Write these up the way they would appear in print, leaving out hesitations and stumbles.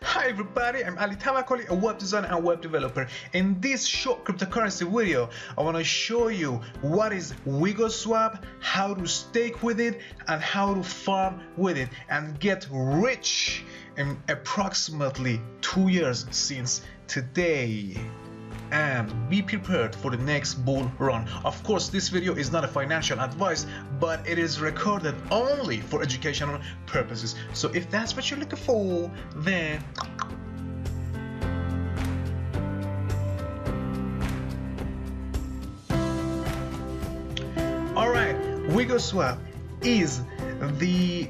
Hi everybody, I'm Ali Tavakoli, a web designer and web developer. In this short cryptocurrency video, I want to show you what is WigoSwap, how to stake with it, and how to farm with it and get rich in approximately 2 years since today. And be prepared for the next bull run. Of course, this video is not a financial advice, but it is recorded only for educational purposes. So if that's what you're looking for, then all right, WigoSwap is the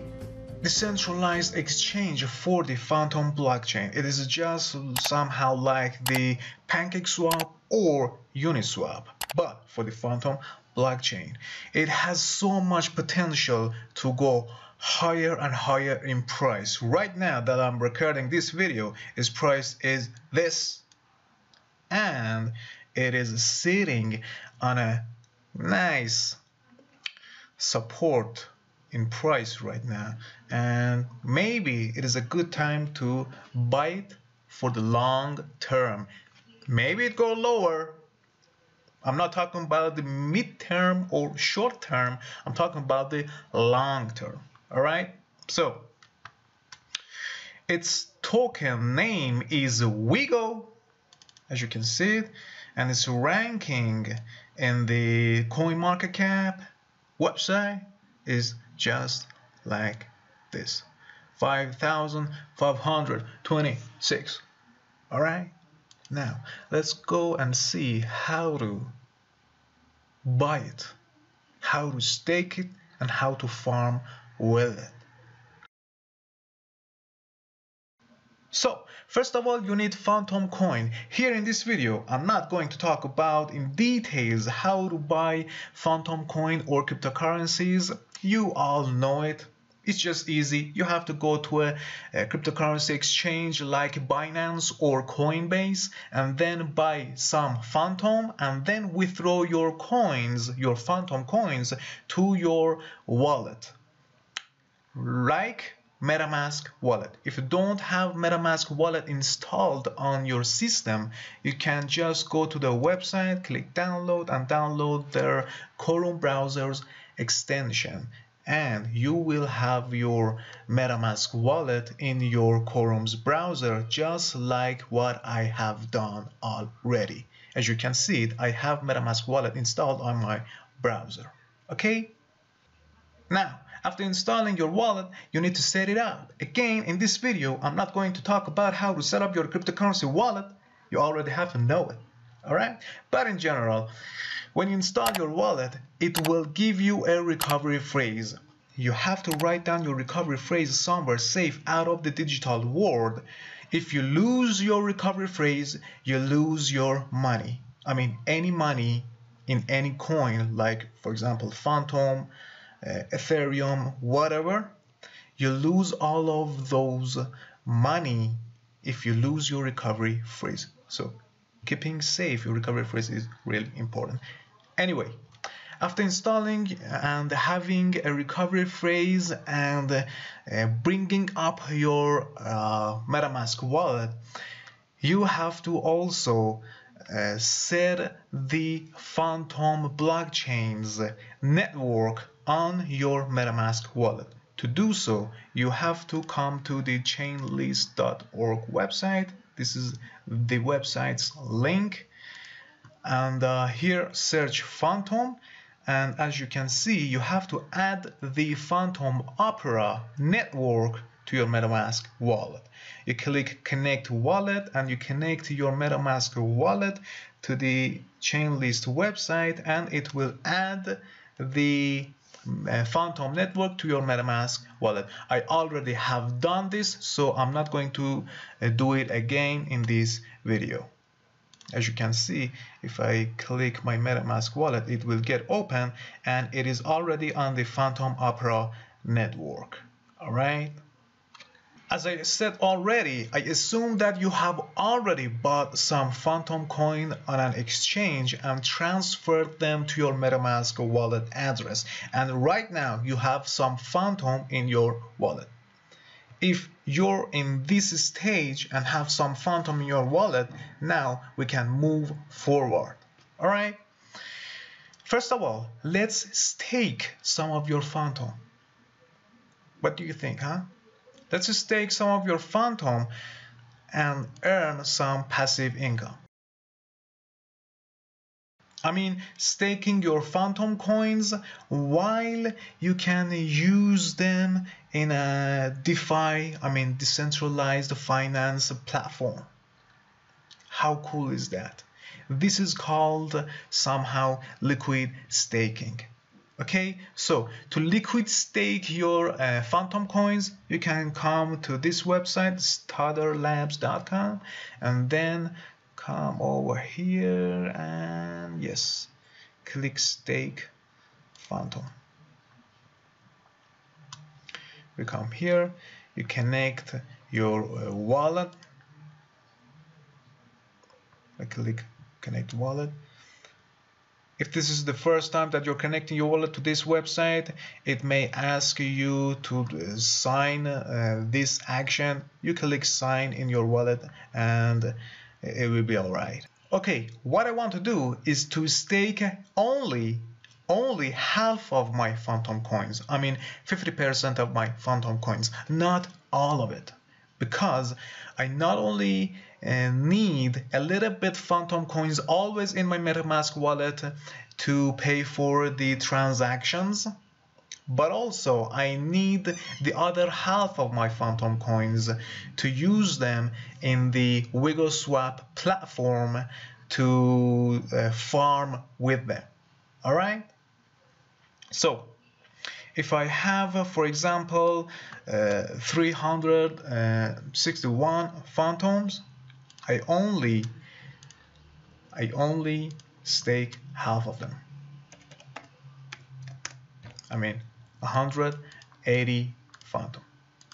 decentralized exchange for the Fantom blockchain. It is just somehow like the PancakeSwap or Uniswap, but for the Fantom blockchain. It has so much potential to go higher and higher in price. Right now that I'm recording this video, its price is this, and it is sitting on a nice support in price right now, and maybe it is a good time to buy it for the long term. Maybe it go lower. I'm not talking about the mid-term or short term, I'm talking about the long term. All right, so its token name is WIGO, as you can see it, and it's ranking in the CoinMarketCap website is just like this, 5,526. All right, now let's go and see how to buy it, how to stake it, and how to farm with it. So first of all, you need Fantom coin. Here in this video, I'm not going to talk about in details how to buy Fantom coin or cryptocurrencies. You all know it. It's just easy. You have to go to a cryptocurrency exchange like Binance or Coinbase, and then buy some Fantom, and then withdraw your coins, your Fantom coins, to your wallet, like MetaMask wallet. If you don't have MetaMask wallet installed on your system, you can just go to the website, click download, and download their Chrome browser's extension, and you will have your MetaMask wallet in your Chrome's browser, just like what I have done already. As you can see it, I have MetaMask wallet installed on my browser. Okay, now after installing your wallet, you need to set it up. Again, in this video, I'm not going to talk about how to set up your cryptocurrency wallet. You already have to know it, all right? But in general, when you install your wallet, it will give you a recovery phrase. You have to write down your recovery phrase somewhere safe out of the digital world. If you lose your recovery phrase, you lose your money. I mean, any money in any coin, like for example, Fantom, Ethereum, whatever. You lose all of those money if you lose your recovery phrase. So keeping safe your recovery phrase is really important. Anyway, after installing and having a recovery phrase and bringing up your MetaMask wallet, you have to also set the Fantom blockchain's network on your MetaMask wallet. To do so, you have to come to the chainlist.org website. This is the website's link, and here search Fantom, and as you can see, you have to add the Fantom Opera network to your MetaMask wallet. You click connect wallet, and you connect your MetaMask wallet to the Chainlist website, and it will add the Fantom network to your MetaMask wallet. I already have done this, so I'm not going to do it again in this video. As you can see, if I click my MetaMask wallet, it will get open, and it is already on the Fantom Opera network. All right, as I said already, I assume that you have already bought some Fantom coin on an exchange and transferred them to your MetaMask wallet address, and right now you have some Fantom in your wallet. If you're in this stage and have some Fantom in your wallet, now we can move forward. All right. First of all, let's stake some of your Fantom. What do you think, huh? Let's stake some of your Fantom and earn some passive income. I mean, staking your Fantom coins while you can use them in a DeFi, I mean decentralized finance platform. How cool is that? This is called somehow liquid staking. Okay, so to liquid stake your Fantom coins, you can come to this website, Staderlabs.com, and then come over here and yes, click stake Fantom. We come here, you connect your wallet. I click connect wallet. If this is the first time that you're connecting your wallet to this website, it may ask you to sign this action. You click sign in your wallet and it will be all right. Okay, what I want to do is to stake only half of my Fantom coins. I mean 50% of my Fantom coins, not all of it. Because I not only need a little bit Fantom coins always in my MetaMask wallet to pay for the transactions, but also I need the other half of my Fantom coins to use them in the WigoSwap platform to farm with them. All right, so if I have, for example, 361 Fantoms, I only stake half of them. I mean 180 Fantom.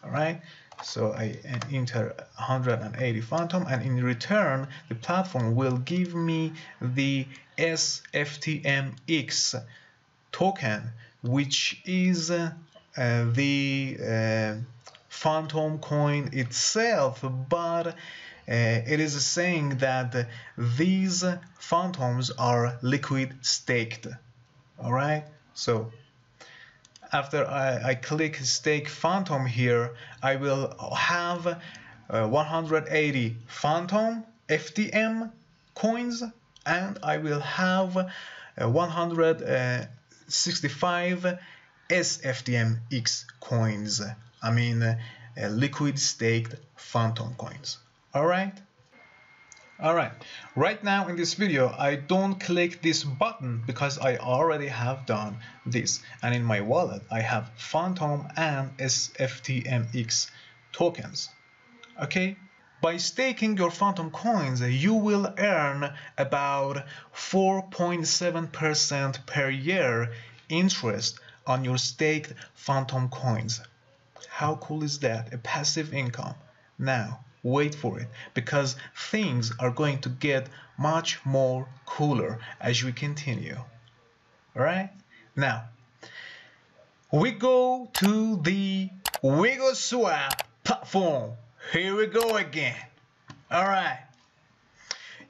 All right, so I enter 180 Fantom, and in return the platform will give me the SFTMX token, which is the Fantom coin itself, but it is saying that these Fantoms are liquid staked. All right, so after I click stake Fantom here, I will have 180 Fantom FTM coins, and I will have 165 SFTMX coins, I mean liquid staked Fantom coins. All right, right now in this video I don't click this button because I already have done this, and in my wallet I have Fantom and SFTMX tokens. Okay, by staking your Fantom coins, you will earn about 4.7% per year interest on your staked Fantom coins. How cool is that? A passive income. Now, wait for it, because things are going to get much more cooler as we continue. All right? Now, we go to the WigoSwap platform. Here we go again. All right,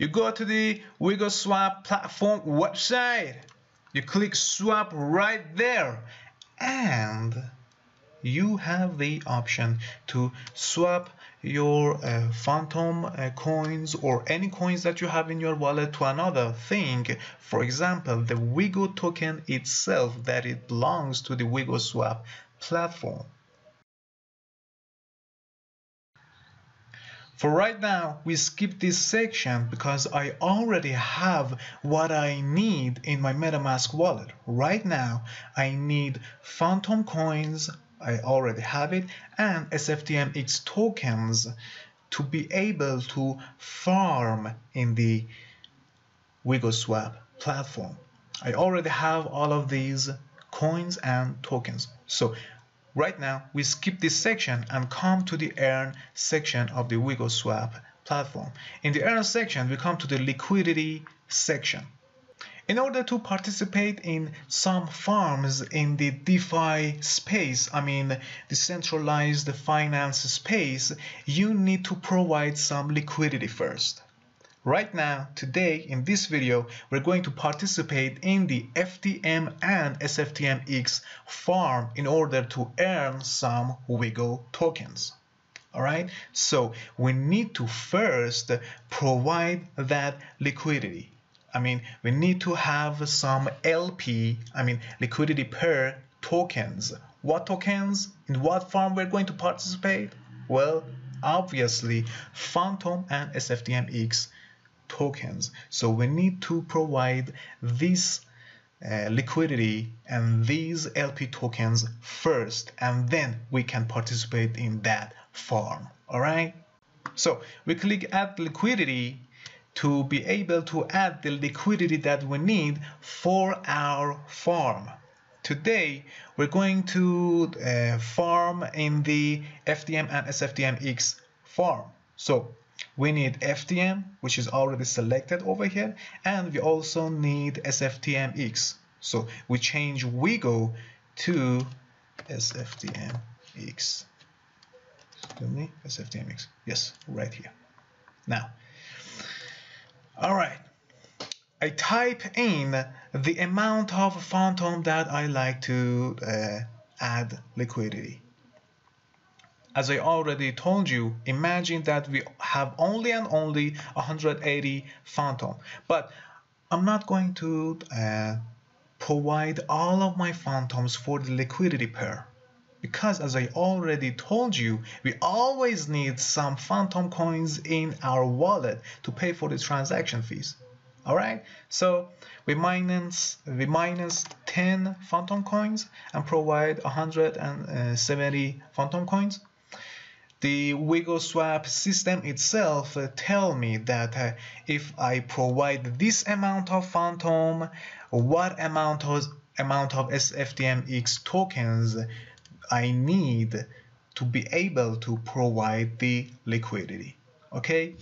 you go to the WigoSwap platform website, you click swap right there, and you have the option to swap your Fantom coins or any coins that you have in your wallet to another thing. For example, the Wigo token itself, that it belongs to the WigoSwap platform. For right now, we skip this section because I already have what I need in my MetaMask wallet. Right now, I need Fantom coins, I already have it, and SFTMX tokens to be able to farm in the WigoSwap platform. I already have all of these coins and tokens. So right now, we skip this section and come to the earn section of the WigoSwap platform. In the earn section, we come to the liquidity section. In order to participate in some farms in the DeFi space, decentralized finance space, you need to provide some liquidity first. Right now, today, in this video, we're going to participate in the FTM and SFTMX farm in order to earn some WIGO tokens. Alright, so we need to first provide that liquidity. We need to have some LP, liquidity per tokens. What tokens? In what farm we're going to participate? Well, obviously, Fantom and SFTMX tokens. So we need to provide this liquidity and these LP tokens first, and then we can participate in that farm. All right, so we click add liquidity to be able to add the liquidity that we need for our farm. Today we're going to farm in the FTM and SFTMX farm, so we need FTM, which is already selected over here, and we also need SFTMX. So we change WIGO to SFTMX. Excuse me, SFTMX. Yes, right here. Now, all right. I type in the amount of Fantom that I like to add liquidity. As I already told you, imagine that we have only and only 180 Fantom, but I'm not going to provide all of my Fantoms for the liquidity pair, because as I already told you, we always need some Fantom coins in our wallet to pay for the transaction fees. All right, so we minus 10 Fantom coins and provide 170 Fantom coins. The WigoSwap system itself tell me that if I provide this amount of Fantom, what amount of SFTMX tokens I need to be able to provide the liquidity. Okay,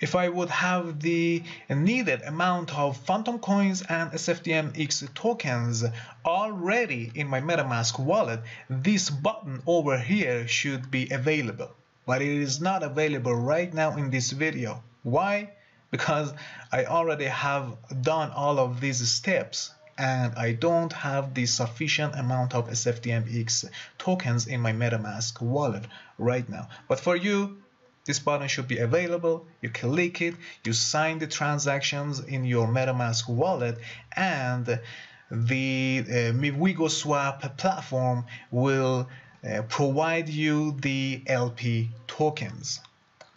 if I would have the needed amount of Fantom coins and SFTMX tokens already in my MetaMask wallet, this button over here should be available, but it is not available right now in this video. Why? Because I already have done all of these steps and I don't have the sufficient amount of SFTMX tokens in my MetaMask wallet right now. But for you, this button should be available. You click it, you sign the transactions in your MetaMask wallet, and the WigoSwap platform will provide you the LP tokens.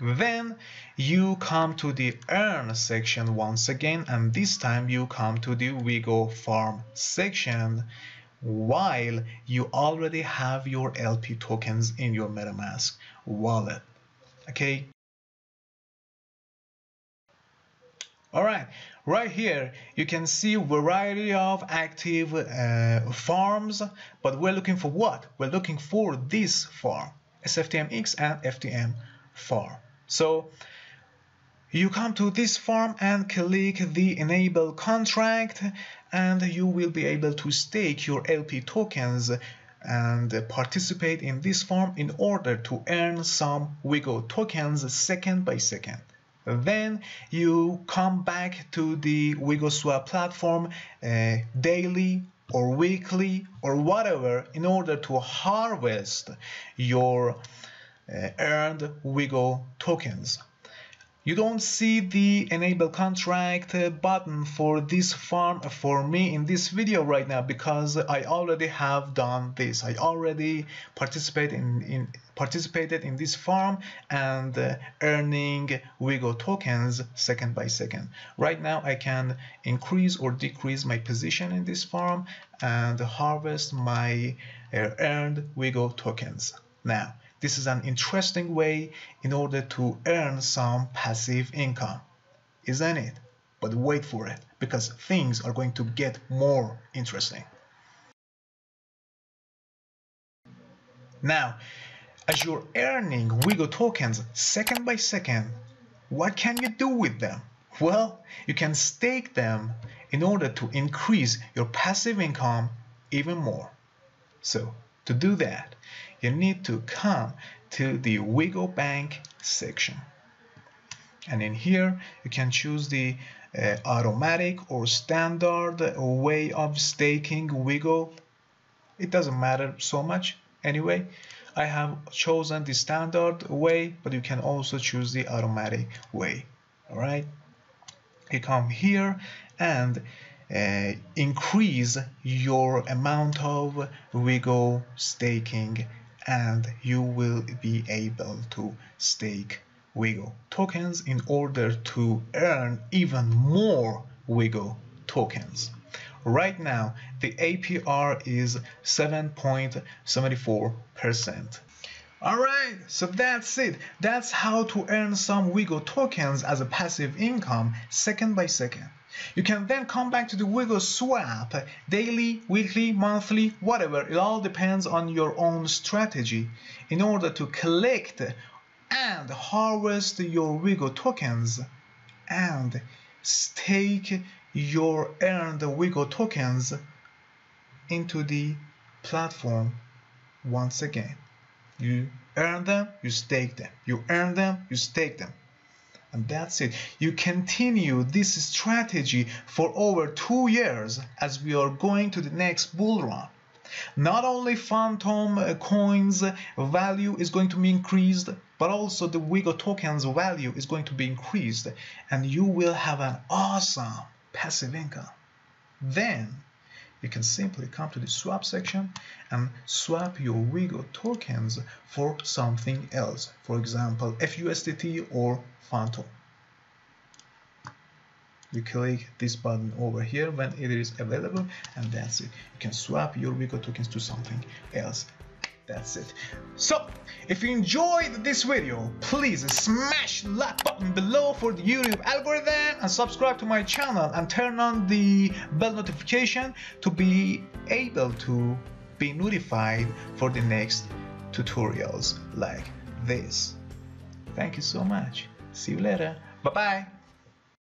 Then you come to the earn section once again, and this time you come to the WIGO farm section while you already have your LP tokens in your MetaMask wallet. Okay. All right. Right here, you can see a variety of active farms, but we're looking for what? We're looking for this farm, SFTMX and FTM farm. So you come to this farm and click the enable contract, and you will be able to stake your LP tokens and participate in this farm in order to earn some WIGO tokens second by second. Then you come back to the WigoSwap platform daily or weekly or whatever in order to harvest your earned WIGO tokens. You don't see the enable contract button for this farm for me in this video right now because I already have done this. I already participated in this farm and earning WIGO tokens second by second. Right now I can increase or decrease my position in this farm and harvest my earned WIGO tokens. Now, this is an interesting way in order to earn some passive income, isn't it? But wait for it, because things are going to get more interesting. Now, as you're earning WIGO tokens second by second, what can you do with them? Well, you can stake them in order to increase your passive income even more. So to do that, you need to come to the WIGO Bank section. And in here, you can choose the automatic or standard way of staking WIGO. It doesn't matter so much anyway. I have chosen the standard way, but you can also choose the automatic way. All right. You come here and increase your amount of WIGO staking, and you will be able to stake WIGO tokens in order to earn even more WIGO tokens. Right now, the APR is 7.74%. Alright, so that's it. That's how to earn some WIGO tokens as a passive income second by second. You can then come back to the WIGO swap daily, weekly, monthly, whatever. It all depends on your own strategy in order to collect and harvest your WIGO tokens and stake your earned WIGO tokens into the platform once again. You earn them, you stake them. You earn them, you stake them. And that's it. You continue this strategy for over 2 years as we are going to the next bull run. Not only Fantom coins value is going to be increased, but also the WIGO tokens value is going to be increased, and you will have an awesome passive income. Then you can simply come to the swap section and swap your WIGO tokens for something else. For example, FUSDT or Fantom. You click this button over here when it is available, and that's it. You can swap your WIGO tokens to something else. That's it. So, if you enjoyed this video, please smash the like button below for the YouTube algorithm and subscribe to my channel and turn on the bell notification to be able to be notified for the next tutorials like this. Thank you so much. See you later. Bye-bye.